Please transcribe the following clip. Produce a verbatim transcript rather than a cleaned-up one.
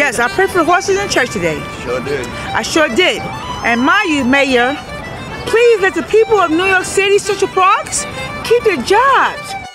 Yes, I prayed for the horses in church today. Sure did. I sure did. And mind you, Mayor, please let the people of New York City, Central Park, keep their jobs.